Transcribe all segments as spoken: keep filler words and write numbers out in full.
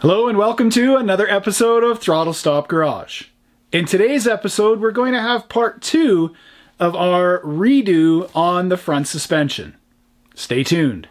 Hello and welcome to another episode of Throttle Stop Garage. In today's episode, we're going to have part two of our redo on the front suspension. Stay tuned.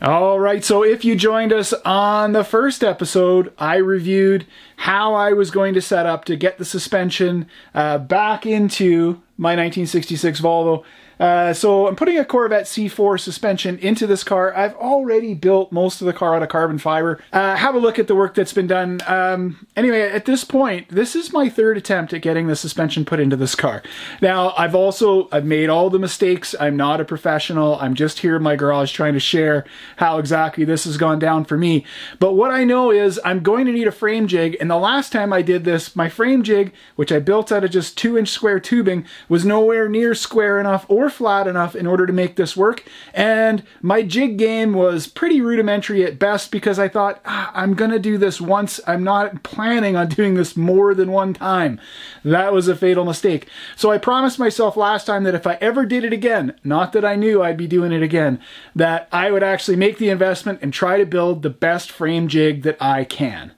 All right, so if you joined us on the first episode, I reviewed how I was going to set up to get the suspension uh, back into my nineteen sixty-six Volvo. Uh, so I'm putting a Corvette C four suspension into this car. I've already built most of the car out of carbon fiber. Uh, have a look at the work that's been done. Um, anyway, at this point, this is my third attempt at getting the suspension put into this car. Now, I've also I've made all the mistakes. I'm not a professional. I'm just here in my garage trying to share how exactly this has gone down for me. But what I know is I'm going to need a frame jig. And the last time I did this, my frame jig, which I built out of just two-inch square tubing, was nowhere near square enough or flat enough in order to make this work, and my jig game was pretty rudimentary at best because I thought, ah, I'm gonna do this once, I'm not planning on doing this more than one time. That was a fatal mistake. So I promised myself last time that if I ever did it again, not that I knew I'd be doing it again, that I would actually make the investment and try to build the best frame jig that I can.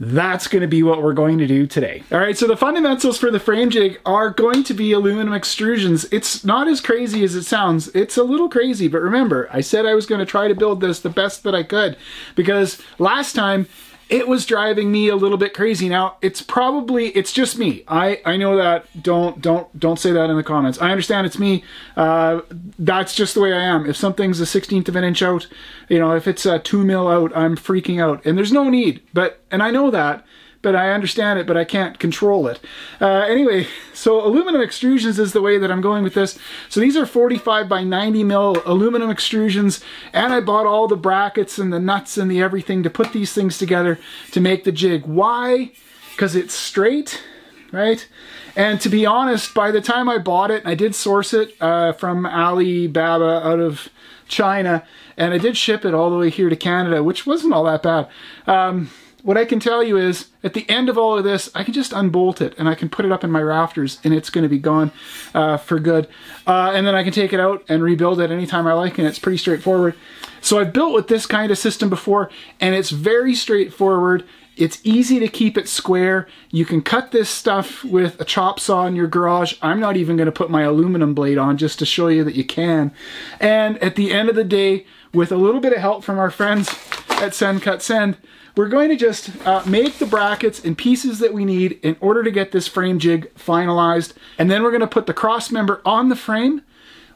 That's going to be what we're going to do today. All right, so the fundamentals for the frame jig are going to be aluminum extrusions. It's not as crazy as it sounds. It's a little crazy, but remember, I said I was going to try to build this the best that I could because last time it was driving me a little bit crazy. Now, it's probably, it's just me. I, I know that, don't, don't, don't say that in the comments. I understand it's me. Uh, that's just the way I am. If something's a sixteenth of an inch out, you know, if it's a two mil out, I'm freaking out. And there's no need, but, and I know that, but I understand it, but I can't control it. Uh, anyway, so aluminum extrusions is the way that I'm going with this. So these are forty-five by ninety mil aluminum extrusions, and I bought all the brackets and the nuts and the everything to put these things together to make the jig. Why? Because it's straight, right? And to be honest, by the time I bought it, I did source it uh, from Alibaba out of China, and I did ship it all the way here to Canada, which wasn't all that bad. Um, What I can tell you is, at the end of all of this, I can just unbolt it and I can put it up in my rafters and it's going to be gone uh, for good. Uh, and then I can take it out and rebuild it anytime I like, and it's pretty straightforward. So I've built with this kind of system before, and it's very straightforward. It's easy to keep it square. You can cut this stuff with a chop saw in your garage. I'm not even going to put my aluminum blade on just to show you that you can. And at the end of the day, with a little bit of help from our friends at SendCutSend, we're going to just uh, make the brackets and pieces that we need in order to get this frame jig finalized. And then we're going to put the cross member on the frame.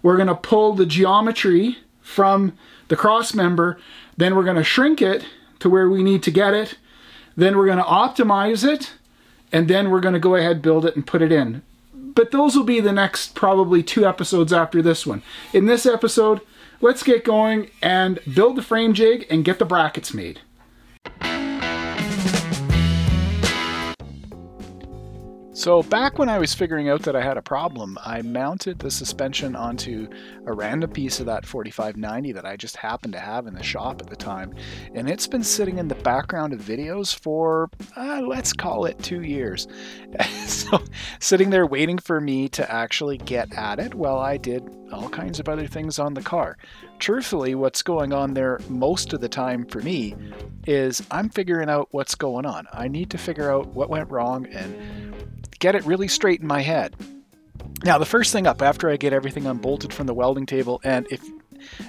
We're going to pull the geometry from the cross member. Then we're going to shrink it to where we need to get it. Then we're going to optimize it. And then we're going to go ahead, build it, and put it in. But those will be the next probably two episodes after this one. In this episode, let's get going and build the frame jig and get the brackets made. So back when I was figuring out that I had a problem, I mounted the suspension onto a random piece of that forty-five ninety that I just happened to have in the shop at the time. And it's been sitting in the background of videos for, uh, let's call it two years. So sitting there waiting for me to actually get at it while I did all kinds of other things on the car. Truthfully, what's going on there most of the time for me is I'm figuring out what's going on. I need to figure out what went wrong and get it really straight in my head. Now, the first thing up after I get everything unbolted from the welding table, and if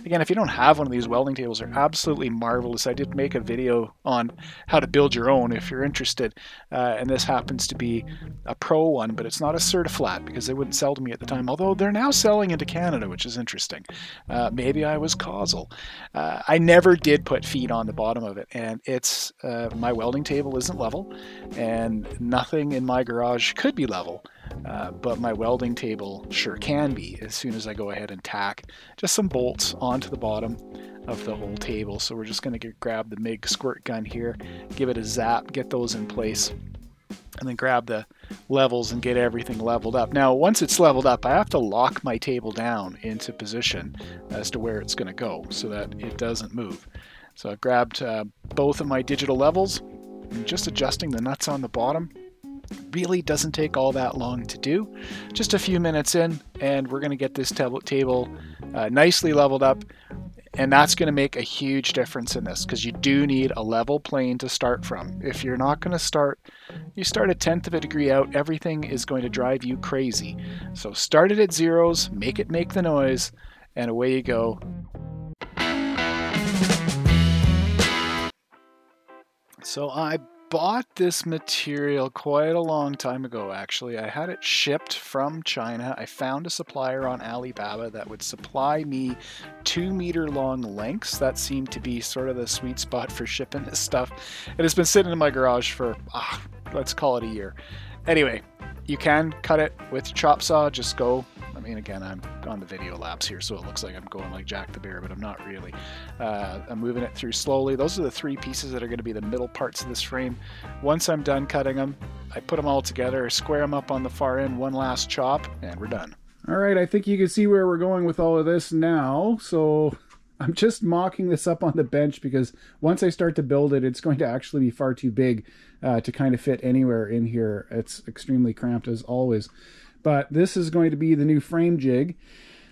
Again, if you don't have one of these welding tables, they're absolutely marvelous. I did make a video on how to build your own if you're interested, uh, and this happens to be a pro one, but it's not a CertiFlat because they wouldn't sell to me at the time, although they're now selling into Canada, which is interesting. Uh, maybe I was causal. Uh, I never did put feet on the bottom of it, and it's uh, my welding table isn't level, and nothing in my garage could be level. Uh, but my welding table sure can be as soon as I go ahead and tack just some bolts onto the bottom of the whole table. So we're just going to grab the MIG squirt gun here, give it a zap, get those in place, and then grab the levels and get everything leveled up. Now, once it's leveled up, I have to lock my table down into position as to where it's going to go so that it doesn't move. So I've grabbed uh, both of my digital levels and just adjusting the nuts on the bottom. really doesn't take all that long to do. Just a few minutes in and we're going to get this table uh, nicely leveled up, and that's going to make a huge difference in this, because you do need a level plane to start from. If you're not going to start, you start a tenth of a degree out, everything is going to drive you crazy. So start it at zeros, make it make the noise, and away you go. So I bought this material quite a long time ago, actually. I had it shipped from China. I found a supplier on Alibaba that would supply me two meter long lengths. That seemed to be sort of the sweet spot for shipping this stuff. It has been sitting in my garage for, ah, let's call it a year. Anyway, you can cut it with your chop saw. Just go. I mean, again, I'm on the video lapse here, so it looks like I'm going like Jack the Bear, but I'm not really. Uh, I'm moving it through slowly. Those are the three pieces that are going to be the middle parts of this frame. Once I'm done cutting them, I put them all together, square them up on the far end, one last chop, and we're done. All right, I think you can see where we're going with all of this now. So I'm just mocking this up on the bench, because once I start to build it, it's going to actually be far too big uh, to kind of fit anywhere in here. It's extremely cramped as always. But this is going to be the new frame jig.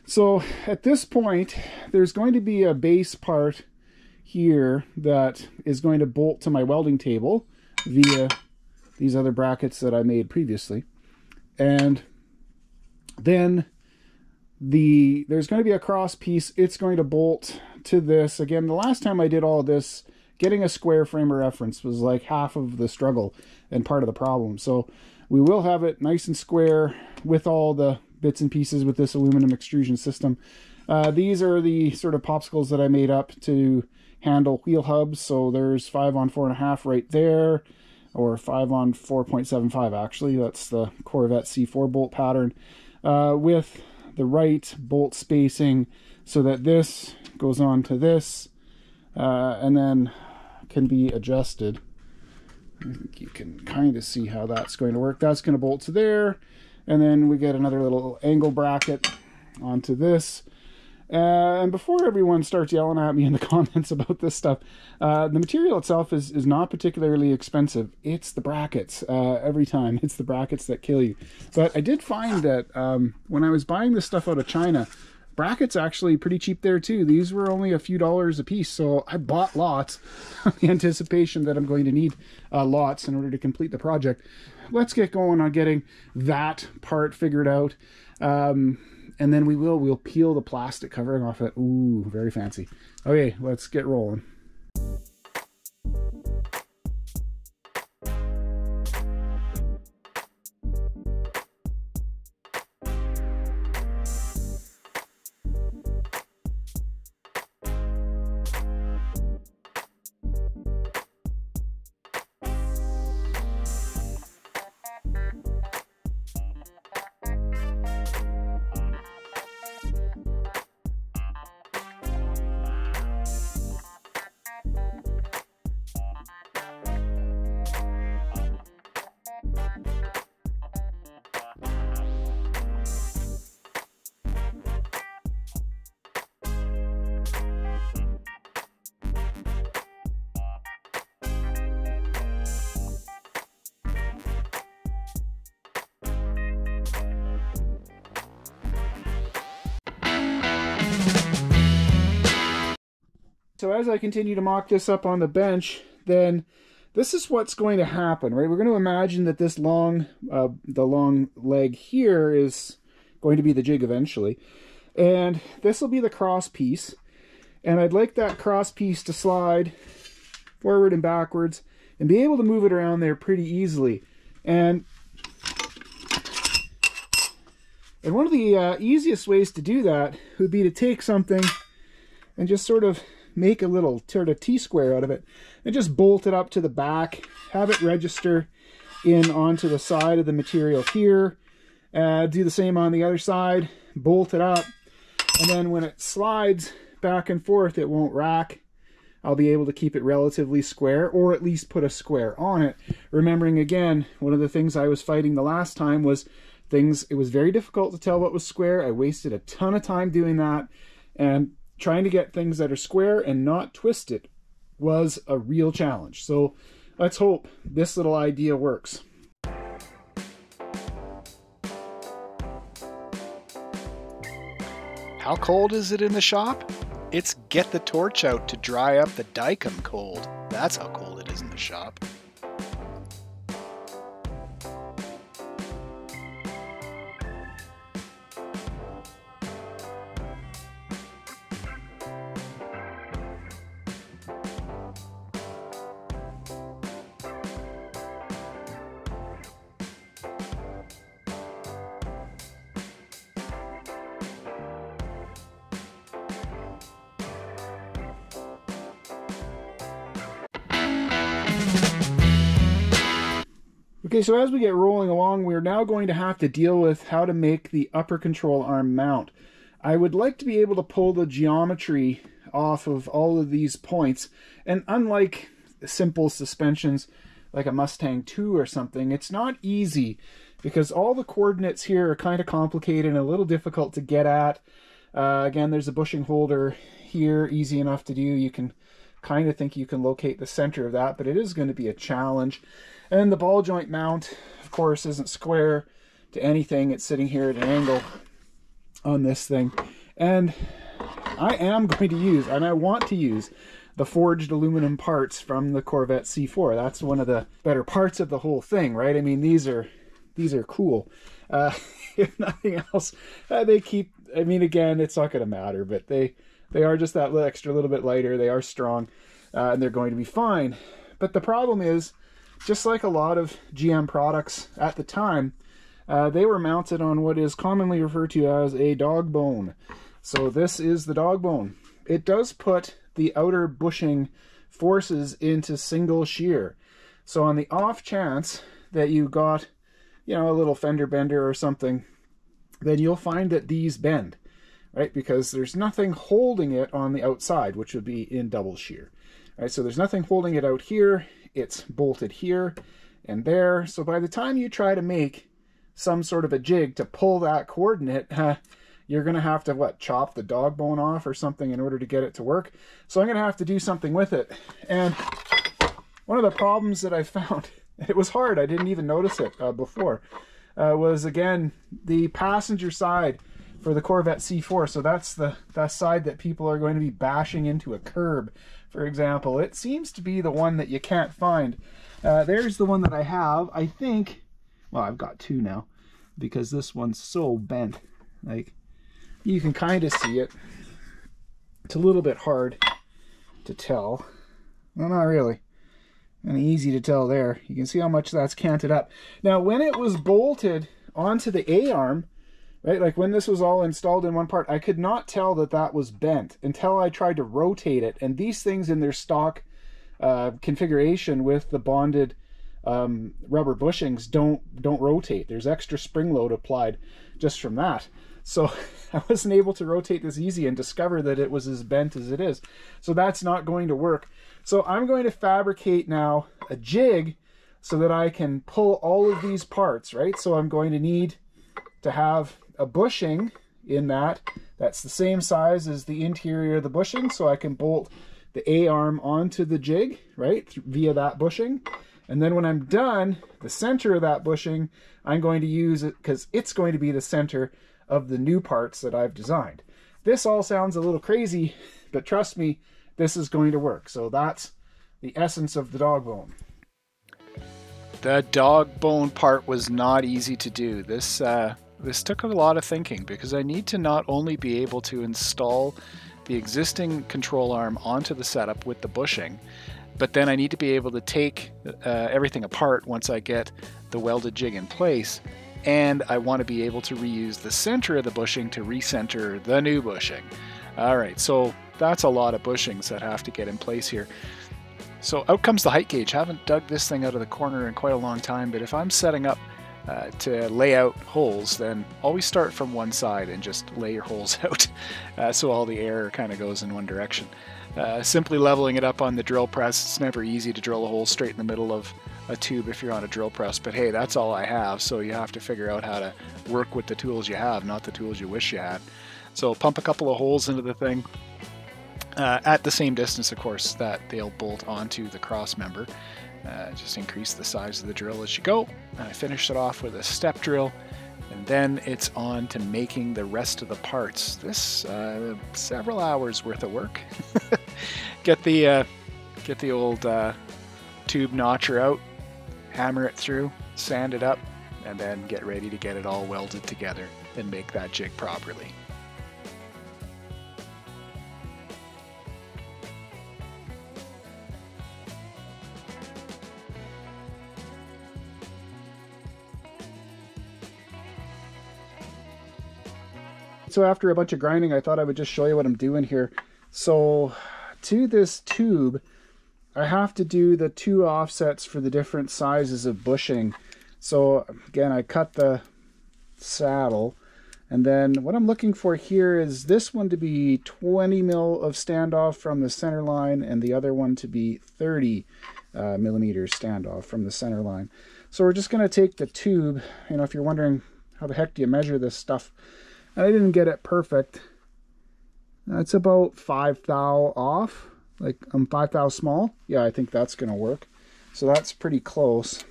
So at this point, there's going to be a base part here that is going to bolt to my welding table via these other brackets that I made previously. And then the there's going to be a cross piece. It's going to bolt to this. Again, the last time I did all this, getting a square frame of reference was like half of the struggle and part of the problem. So we will have it nice and square with all the bits and pieces with this aluminum extrusion system. Uh, these are the sort of popsicles that I made up to handle wheel hubs. So there's five on four and a half right there, or five on four point seven five actually. That's the Corvette C four bolt pattern uh, with the right bolt spacing so that this goes on to this uh, and then can be adjusted. I think you can kind of see how that's going to work. That's going to bolt to there, and then we get another little angle bracket onto this. Uh, and before everyone starts yelling at me in the comments about this stuff, uh, the material itself is, is not particularly expensive. It's the brackets. Uh, every time, it's the brackets that kill you. But I did find that um, when I was buying this stuff out of China, brackets actually pretty cheap there too. These were only a few dollars a piece, so I bought lots in the anticipation that I'm going to need uh, lots in order to complete the project. Let's get going on getting that part figured out. Um, and then we will, we'll peel the plastic covering off it. Ooh, very fancy. Okay, let's get rolling. So as I continue to mock this up on the bench, then this is what's going to happen, right? We're going to imagine that this long, uh, the long leg here is going to be the jig eventually. And this will be the cross piece. And I'd like that cross piece to slide forward and backwards and be able to move it around there pretty easily. And, and one of the uh, easiest ways to do that would be to take something and just sort of make a little sort of T-square out of it and just bolt it up to the back, have it register in onto the side of the material here, uh, do the same on the other side, bolt it up, and then when it slides back and forth, it won't rack. I'll be able to keep it relatively square, or at least put a square on it. Remembering again, one of the things I was fighting the last time was things, it was very difficult to tell what was square. I wasted a ton of time doing that, and trying to get things that are square and not twisted was a real challenge. So let's hope this little idea works. How cold is it in the shop? It's get the torch out to dry up the dicum cold. That's how cold it is in the shop. Okay, so as we get rolling along, we're now going to have to deal with how to make the upper control arm mount. I would like to be able to pull the geometry off of all of these points, and unlike simple suspensions like a Mustang two or something, it's not easy because all the coordinates here are kind of complicated and a little difficult to get at. Uh, again, there's a bushing holder here, easy enough to do. You can kind of think you can locate the center of that, but it is going to be a challenge. And the ball joint mount, of course, isn't square to anything. It's sitting here at an angle on this thing. And I am going to use, and I want to use, the forged aluminum parts from the Corvette C four. That's one of the better parts of the whole thing, right? I mean, these are these are cool. Uh, if nothing else, uh, they keep, I mean, again, it's not going to matter, but they, they are just that extra little bit lighter. They are strong, uh, and they're going to be fine. But the problem is, just like a lot of G M products at the time, uh, they were mounted on what is commonly referred to as a dog bone. So this is the dog bone. It does put the outer bushing forces into single shear. So on the off chance that you got, you know, a little fender bender or something, then you'll find that these bend, right? Because there's nothing holding it on the outside, which would be in double shear. Right, so there's nothing holding it out here. It's bolted here and there. So by the time you try to make some sort of a jig to pull that coordinate, uh, you're going to have to, what, chop the dog bone off or something in order to get it to work. So I'm going to have to do something with it. And one of the problems that I found, it was hard, I didn't even notice it uh, before, uh, was, again, the passenger side for the Corvette C four. So that's the that side that people are going to be bashing into a curb, for example. It seems to be the one that you can't find. Uh, there's the one that I have. I think, well, I've got two now because this one's so bent. Like, you can kind of see it. It's a little bit hard to tell. Well, not really. And easy to tell there. You can see how much that's canted up. Now, when it was bolted onto the A-arm, right, like when this was all installed in one part, I could not tell that that was bent until I tried to rotate it. And these things in their stock uh, configuration with the bonded um, rubber bushings don't don't rotate. There's extra spring load applied just from that. So I wasn't able to rotate this easy and discover that it was as bent as it is. So that's not going to work. So I'm going to fabricate now a jig so that I can pull all of these parts, right? So I'm going to need to have a bushing in that that's the same size as the interior of the bushing, so I can bolt the A-arm onto the jig, right, via that bushing. And then when I'm done, the center of that bushing, I'm going to use it because it's going to be the center of the new parts that I've designed. This all sounds a little crazy, but trust me, this is going to work. So that's the essence of the dog bone. The dog bone part was not easy to do. This uh This took a lot of thinking because I need to not only be able to install the existing control arm onto the setup with the bushing, but then I need to be able to take uh, everything apart once I get the welded jig in place, and I want to be able to reuse the center of the bushing to recenter the new bushing. All right, so that's a lot of bushings that have to get in place here. So out comes the height gauge. I haven't dug this thing out of the corner in quite a long time, but if I'm setting up Uh, to lay out holes, then always start from one side and just lay your holes out uh, so all the air kind of goes in one direction. Uh, simply leveling it up on the drill press, it's never easy to drill a hole straight in the middle of a tube if you're on a drill press, but hey, that's all I have, so you have to figure out how to work with the tools you have, not the tools you wish you had. So pump a couple of holes into the thing uh, at the same distance, of course, that they'll bolt onto the cross member. Uh, just increase the size of the drill as you go. And I finished it off with a step drill, And then it's on to making the rest of the parts. This uh, several hours worth of work. Get the uh, get the old uh, tube notcher out, hammer it through, sand it up, and then get ready to get it all welded together and make that jig properly. So after a bunch of grinding, I thought I would just show you what I'm doing here. So to this tube, I have to do the two offsets for the different sizes of bushing. So again, I cut the saddle, and then what I'm looking for here is this one to be twenty mil of standoff from the center line, and the other one to be thirty uh, millimeters standoff from the center line. So we're just going to take the tube. You know, if you're wondering how the heck do you measure this stuff, I didn't get it perfect. It's about five thou off. Like I'm um, five thou small. Yeah, I think that's gonna work. So that's pretty close.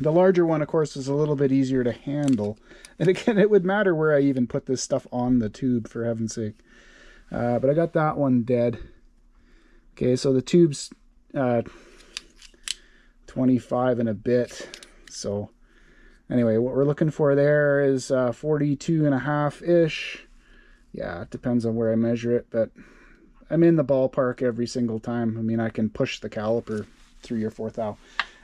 The larger one, of course, is a little bit easier to handle. And again, it would matter where I even put this stuff on the tube, for heaven's sake. Uh, but I got that one dead. Okay, so the tube's uh, twenty-five and a bit. So anyway, what we're looking for there is uh, forty-two and a half-ish. Yeah, it depends on where I measure it, but I'm in the ballpark every single time. I mean, I can push the caliper three or four thou.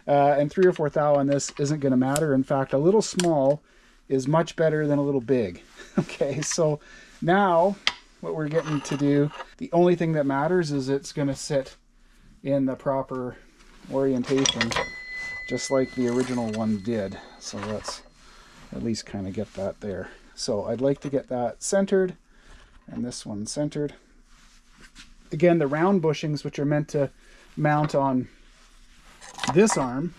Uh, and three or four thou on this isn't going to matter. In fact, a little small is much better than a little big. Okay, so now what we're getting to do, the only thing that matters is it's going to sit in the proper orientation, just like the original one did. So let's at least kind of get that there. So I'd like to get that centered and this one centered. Again, the round bushings, which are meant to mount on this arm,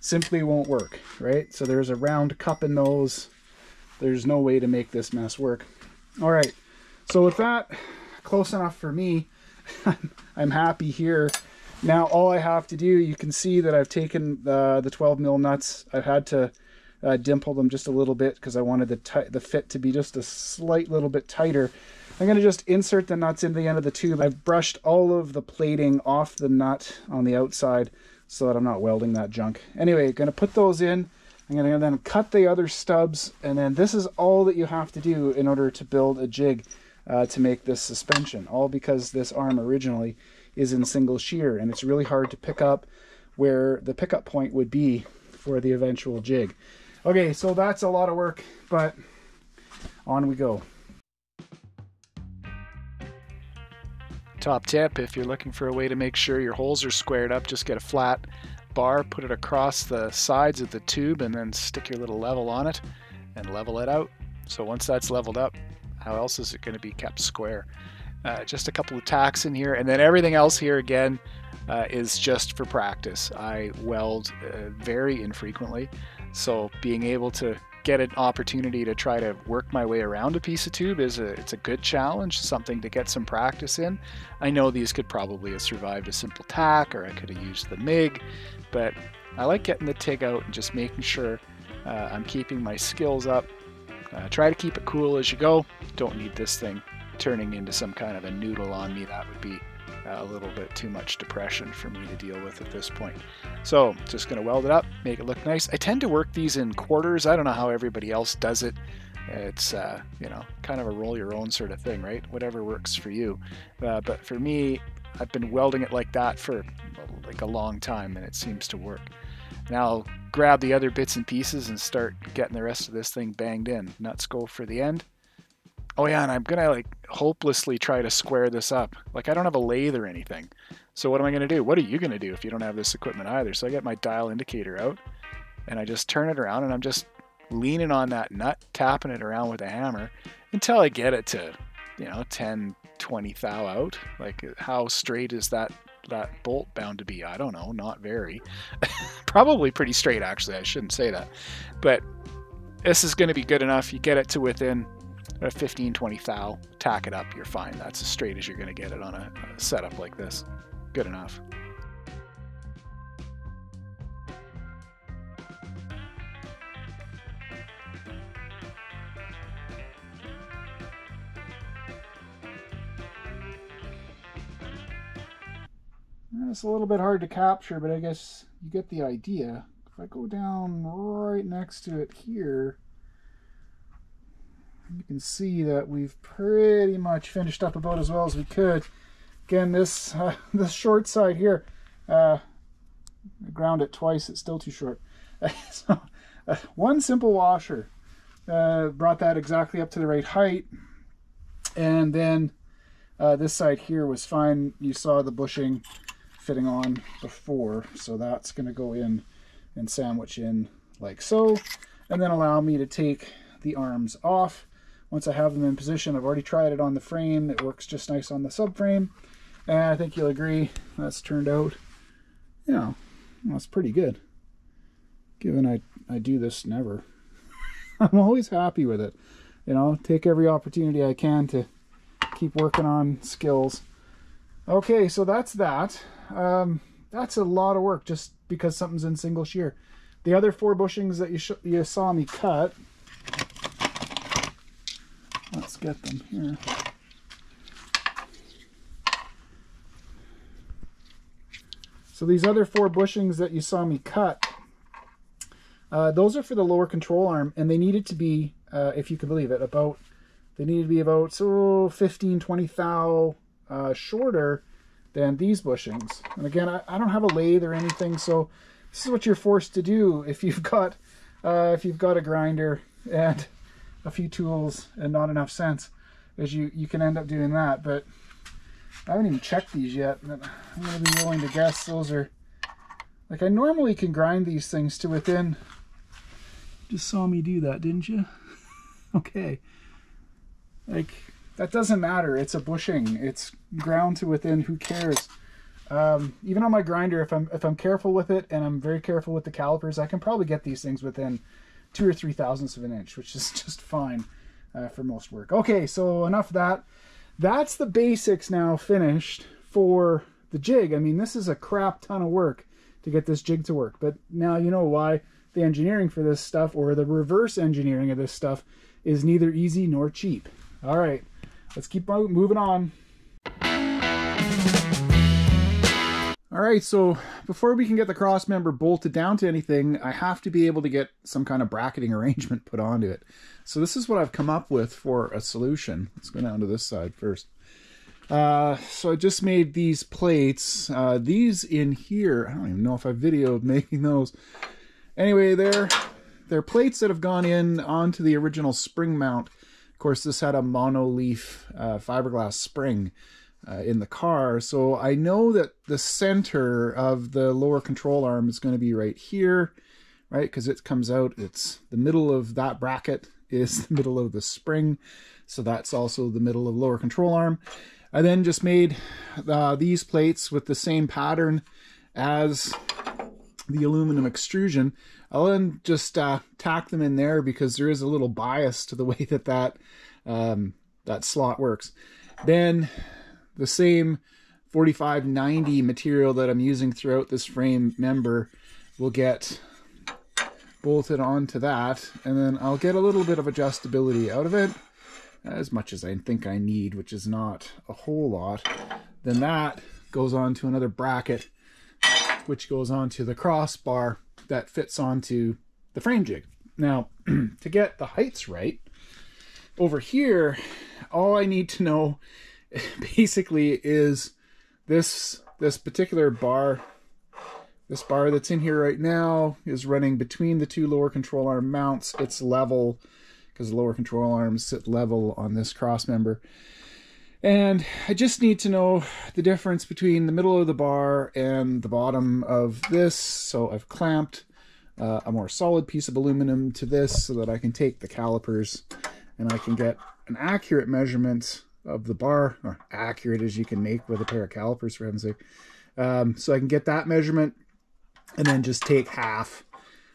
simply won't work, right? So there's a round cup in those. There's no way to make this mess work. All right, so with that close enough for me, I'm happy here. Now all I have to do, you can see that I've taken uh, the twelve mil nuts. I've had to uh, dimple them just a little bit because I wanted the, the fit to be just a slight little bit tighter. I'm going to just insert the nuts into the end of the tube. I've brushed all of the plating off the nut on the outside so that I'm not welding that junk. Anyway, I'm going to put those in. I'm going to then cut the other stubs, and then this is all that you have to do in order to build a jig uh, to make this suspension, all because this arm originally is in single shear, and it's really hard to pick up where the pickup point would be for the eventual jig. Okay, so that's a lot of work, but on we go. Top tip, if you're looking for a way to make sure your holes are squared up, just get a flat bar, put it across the sides of the tube, and then stick your little level on it and level it out. So once that's leveled up, how else is it going to be kept square? Uh, just a couple of tacks in here, and then everything else here again uh, is just for practice. I weld uh, very infrequently, so being able to get an opportunity to try to work my way around a piece of tube is a it's a good challenge, something to get some practice in. I know these could probably have survived a simple tack, or I could have used the MIG, but I like getting the TIG out and just making sure uh, I'm keeping my skills up. Uh, try to keep it cool as you go. Don't need this thing turning into some kind of a noodle on me. That would be a little bit too much depression for me to deal with at this point. So just going to weld it up, make it look nice. I tend to work these in quarters. I don't know how everybody else does it. It's uh, you know, kind of a roll your own sort of thing, right? Whatever works for you. Uh, but for me, I've been welding it like that for like a long time, and it seems to work. Now I'll grab the other bits and pieces and start getting the rest of this thing banged in. Nuts go for the end. Oh yeah, and I'm gonna like hopelessly try to square this up. Like I don't have a lathe or anything. So what am I gonna do? What are you gonna do if you don't have this equipment either? So I get my dial indicator out and I just turn it around, and I'm just leaning on that nut, tapping it around with a hammer until I get it to, you know, ten, twenty thou out. Like how straight is that that bolt bound to be? I don't know, not very. Probably pretty straight actually, I shouldn't say that. But this is gonna be good enough. You get it to within a fifteen, twenty thou, tack it up, you're fine. That's as straight as you're gonna get it on a, a setup like this. Good enough. It's a little bit hard to capture, but I guess you get the idea. If I go down right next to it here, you can see that we've pretty much finished up about as well as we could. Again, this uh, this short side here, uh, I ground it twice, it's still too short. So, uh, one simple washer uh, brought that exactly up to the right height, and then uh, this side here was fine. You saw the bushing fitting on before, so that's going to go in and sandwich in like so, and then allow me to take the arms off. Once I have them in position, I've already tried it on the frame. It works just nice on the subframe. And I think you'll agree that's turned out, you know, that's pretty good. Given I, I do this never. I'm always happy with it. You know, take every opportunity I can to keep working on skills. Okay, so that's that. Um, that's a lot of work just because something's in single shear. The other four bushings that you, sh you saw me cut, let's get them here. So these other four bushings that you saw me cut, uh, those are for the lower control arm, and they needed to be, uh, if you can believe it, about, they needed to be about so fifteen, twenty thou uh, shorter than these bushings. And again, I, I don't have a lathe or anything, so this is what you're forced to do if you've got, uh, if you've got a grinder and a few tools and not enough sense, as you you can end up doing that. But I haven't even checked these yet, but I'm going to be willing to guess those are, like, I normally can grind these things to within, just saw me do that, didn't you? Okay, like, that doesn't matter, it's a bushing, it's ground to within, who cares? Um, even on my grinder, if I'm if I'm careful with it, and I'm very careful with the calipers, I can probably get these things within two or three thousandths of an inch, which is just fine uh, for most work. Okay, so enough of that. That's the basics now finished for the jig. I mean, this is a crap ton of work to get this jig to work, but now you know why the engineering for this stuff, or the reverse engineering of this stuff, is neither easy nor cheap. All right, let's keep moving on. All right, so before we can get the cross member bolted down to anything, I have to be able to get some kind of bracketing arrangement put onto it. So this is what I've come up with for a solution. Let's go down to this side first. Uh, so I just made these plates. Uh, these in here, I don't even know if I videoed making those. Anyway, they're, they're plates that have gone in onto the original spring mount. Of course, this had a mono-leaf uh, fiberglass spring. Uh, in the car, so I know that the center of the lower control arm is going to be right here, right? Because it comes out, it's the middle of that bracket is the middle of the spring, so that's also the middle of lower control arm. I then just made uh, these plates with the same pattern as the aluminum extrusion. I'll then just uh, tack them in there because there is a little bias to the way that that um, that slot works. Then the same forty-five ninety material that I'm using throughout this frame member will get bolted onto that, and then I'll get a little bit of adjustability out of it, as much as I think I need, which is not a whole lot. Then that goes on to another bracket, which goes on to the crossbar that fits onto the frame jig. Now, to get the heights right, over here, all I need to know basically is this this particular bar, this bar that's in here right now is running between the two lower control arm mounts. It's level because the lower control arms sit level on this cross member, and I just need to know the difference between the middle of the bar and the bottom of this. So I've clamped uh, a more solid piece of aluminum to this so that I can take the calipers and I can get an accurate measurement of the bar, or accurate as you can make with a pair of calipers, for heaven's sake. Um, so I can get that measurement and then just take half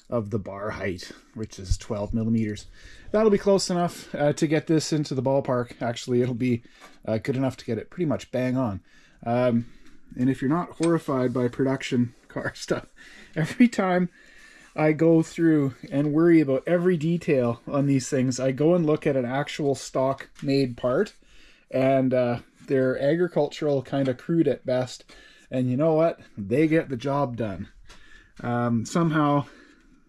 of the bar height, which is twelve millimeters. That'll be close enough uh, to get this into the ballpark. Actually, it'll be uh, good enough to get it pretty much bang on. Um, and if you're not horrified by production car stuff, every time I go through and worry about every detail on these things, I go and look at an actual stock made part, and uh, they're agricultural, kind of crude at best, and you know what, they get the job done. Um, somehow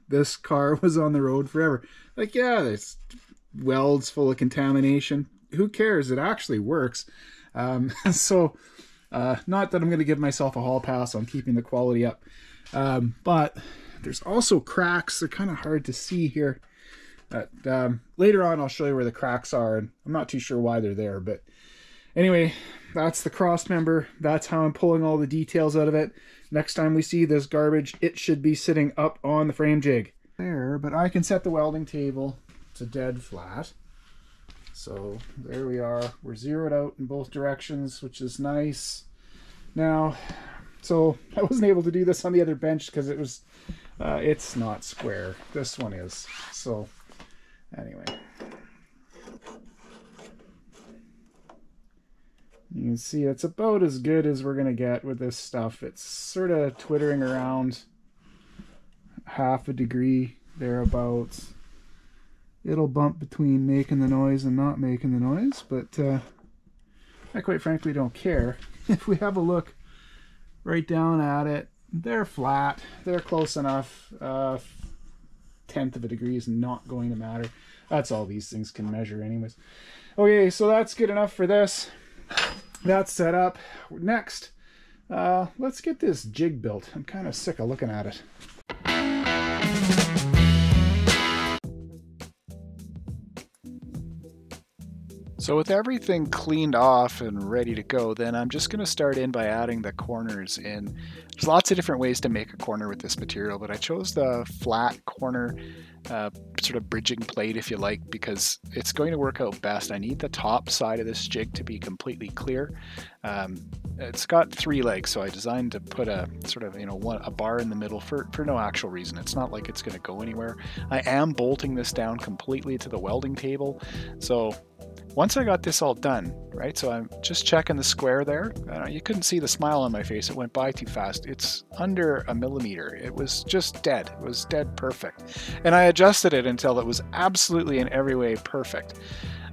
this car was on the road forever. Like, yeah, there's welds full of contamination, who cares, it actually works. Um, so uh, not that I'm going to give myself a hall pass on keeping the quality up, um, but there's also cracks. They're kind of hard to see here, but um, later on I'll show you where the cracks are, and I'm not too sure why they're there, but anyway, that's the cross member. That's how I'm pulling all the details out of it. Next time we see this garbage, it should be sitting up on the frame jig. There, but I can set the welding table to dead flat. So there we are. We're zeroed out in both directions, which is nice. Now, so I wasn't able to do this on the other bench because it was, uh, it's not square. This one is. So anyway. You can see it's about as good as we're going to get with this stuff. It's sort of twittering around half a degree, thereabouts. It'll bump between making the noise and not making the noise, but uh, I quite frankly don't care. If we have a look right down at it, they're flat, they're close enough. Uh, tenth of a degree is not going to matter. That's all these things can measure anyways. Okay, so that's good enough for this. That's set up. Next, uh, let's get this jig built. I'm kind of sick of looking at it. So with everything cleaned off and ready to go, then I'm just going to start in by adding the corners in. There's lots of different ways to make a corner with this material, but I chose the flat corner uh, sort of bridging plate, if you like, because it's going to work out best. I need the top side of this jig to be completely clear. Um, it's got three legs, so I designed to put a sort of, you know, one, a bar in the middle for, for no actual reason. It's not like it's going to go anywhere. I am bolting this down completely to the welding table, so once I got this all done, right, so I'm just checking the square there. Uh, you couldn't see the smile on my face. It went by too fast. It's under a millimeter. It was just dead. It was dead perfect. And I adjusted it until it was absolutely in every way perfect.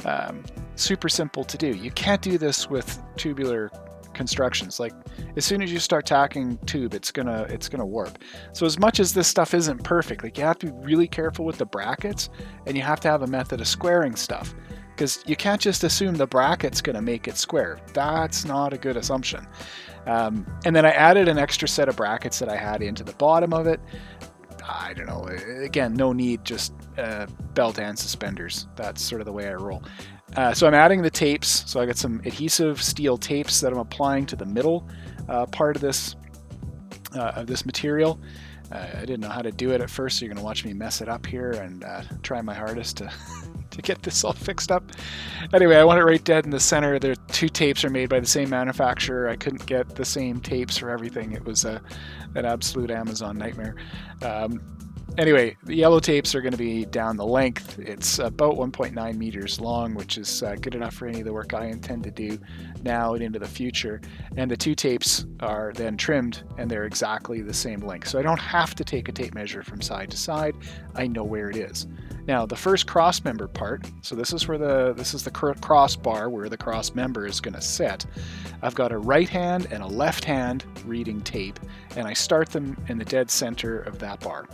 Um, super simple to do. You can't do this with tubular constructions. Like, as soon as you start tacking tube, it's gonna it's gonna warp. So as much as this stuff isn't perfect, like, you have to be really careful with the brackets, and you have to have a method of squaring stuff. Because you can't just assume the bracket's going to make it square. That's not a good assumption. Um, and then I added an extra set of brackets that I had into the bottom of it. I don't know. Again, no need, just uh, belt and suspenders. That's sort of the way I roll. Uh, so I'm adding the tapes. So I got some adhesive steel tapes that I'm applying to the middle uh, part of this, uh, of this material. Uh, I didn't know how to do it at first, so you're going to watch me mess it up here and uh, try my hardest to... to get this all fixed up. Anyway, I want it right dead in the center. The two tapes are made by the same manufacturer. I couldn't get the same tapes for everything. It was a, an absolute Amazon nightmare. Um, anyway, the yellow tapes are going to be down the length. It's about one point nine meters long, which is uh, good enough for any of the work I intend to do now and into the future. And the two tapes are then trimmed, and they're exactly the same length. So I don't have to take a tape measure from side to side. I know where it is. Now, the first cross member part, so this is where the this is the crossbar where the cross member is going to sit. I've got a right hand and a left hand reading tape, and I start them in the dead center of that bar.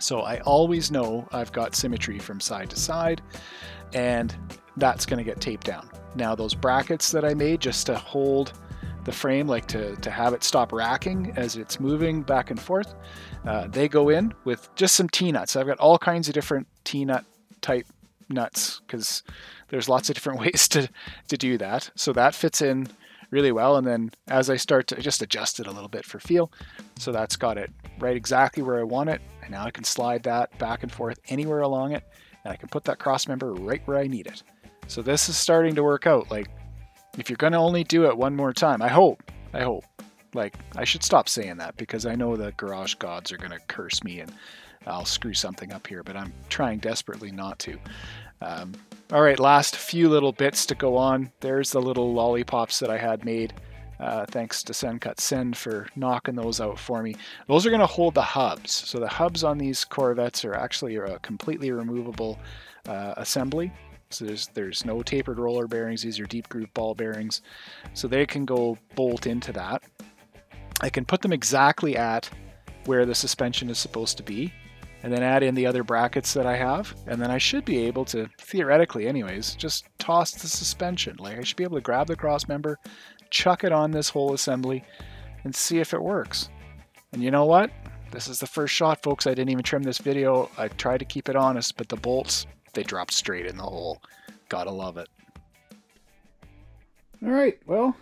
So I always know I've got symmetry from side to side, and that's going to get taped down. Now, those brackets that I made just to hold the frame, like to, to have it stop racking as it's moving back and forth. Uh, they go in with just some T-nuts. I've got all kinds of different T-nut type nuts because there's lots of different ways to, to do that. So that fits in really well. And then as I start to just adjust it a little bit for feel, so that's got it right exactly where I want it. And now I can slide that back and forth anywhere along it. And I can put that cross member right where I need it. So this is starting to work out. Like, if you're going to only do it one more time, I hope, I hope, like, I should stop saying that because I know the garage gods are going to curse me and I'll screw something up here, but I'm trying desperately not to. Um, all right, last few little bits to go on. There's the little lollipops that I had made. Uh, thanks to SendCutSend for knocking those out for me. Those are going to hold the hubs. So the hubs on these Corvettes are actually a completely removable uh, assembly. So there's, there's no tapered roller bearings. These are deep groove ball bearings. So they can go bolt into that. I can put them exactly at where the suspension is supposed to be, and then add in the other brackets that I have, and then I should be able to, theoretically anyways, just toss the suspension. Like, I should be able to grab the cross member, chuck it on this whole assembly, and see if it works. And you know what? This is the first shot, folks. I didn't even trim this video. I tried to keep it honest, but the bolts, they dropped straight in the hole. Gotta love it. All right, well,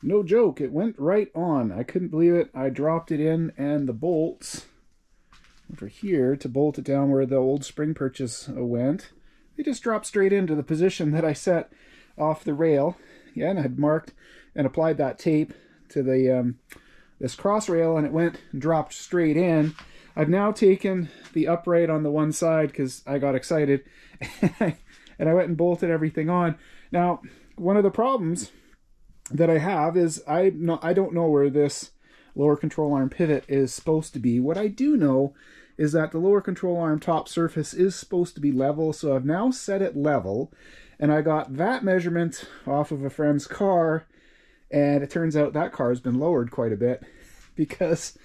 no joke, it went right on. I couldn't believe it. I dropped it in, and the bolts over here to bolt it down where the old spring purchase went, they just dropped straight into the position that I set off the rail. Yeah, and I had marked and applied that tape to the um, this cross rail, and it went and dropped straight in. I've now taken the upright on the one side because I got excited and I went and bolted everything on. Now, one of the problems that I have is I no, I don't know where this lower control arm pivot is supposed to be. What I do know is that the lower control arm top surface is supposed to be level, so I've now set it level, and I got that measurement off of a friend's car, and it turns out that car has been lowered quite a bit because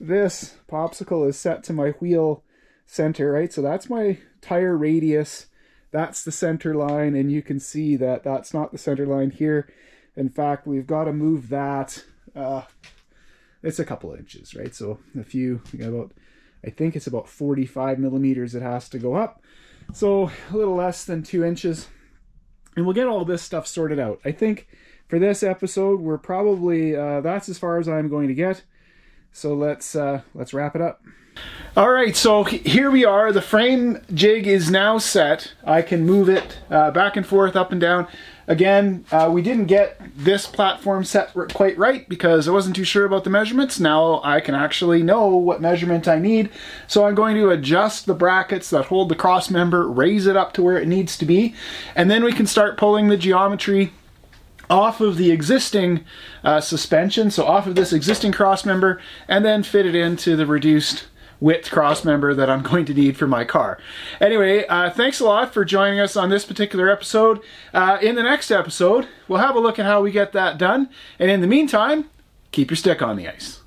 this popsicle is set to my wheel center, right? So that's my tire radius, that's the center line, and you can see that that's not the center line here. In fact, we've got to move that uh, it's a couple of inches, right? So a few, you know, about, I think it's about forty-five millimeters it has to go up. So a little less than two inches. And we'll get all this stuff sorted out. I think for this episode, we're probably, uh, that's as far as I'm going to get. So let's, uh, let's wrap it up. All right, so here we are. The frame jig is now set. I can move it uh, back and forth, up and down. Again, uh, we didn't get this platform set quite right because I wasn't too sure about the measurements. Now I can actually know what measurement I need. So I'm going to adjust the brackets that hold the cross member, raise it up to where it needs to be, and then we can start pulling the geometry off of the existing uh, suspension, so off of this existing cross member, and then fit it into the reduced width cross member that I'm going to need for my car. Anyway, uh, thanks a lot for joining us on this particular episode. Uh, in the next episode, we'll have a look at how we get that done. And in the meantime, keep your stick on the ice.